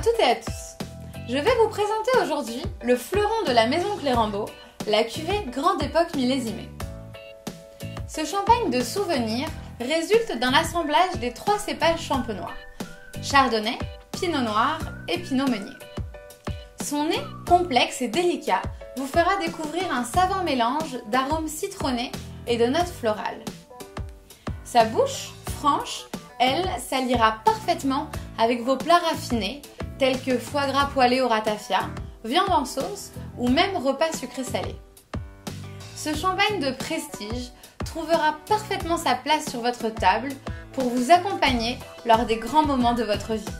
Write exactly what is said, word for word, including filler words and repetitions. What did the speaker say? à toutes et à tous. Je vais vous présenter aujourd'hui le fleuron de la Maison Clérambault, la cuvée Grande Époque millésimée. Ce champagne de souvenir résulte d'un assemblage des trois cépages champenois, chardonnay, pinot noir et pinot meunier. Son nez, complexe et délicat, vous fera découvrir un savant mélange d'arômes citronnés et de notes florales. Sa bouche, franche, elle, s'alliera parfaitement avec vos plats raffinés, tels que foie gras poêlé au ratafia, viande en sauce ou même repas sucré-salé. Ce champagne de prestige trouvera parfaitement sa place sur votre table pour vous accompagner lors des grands moments de votre vie.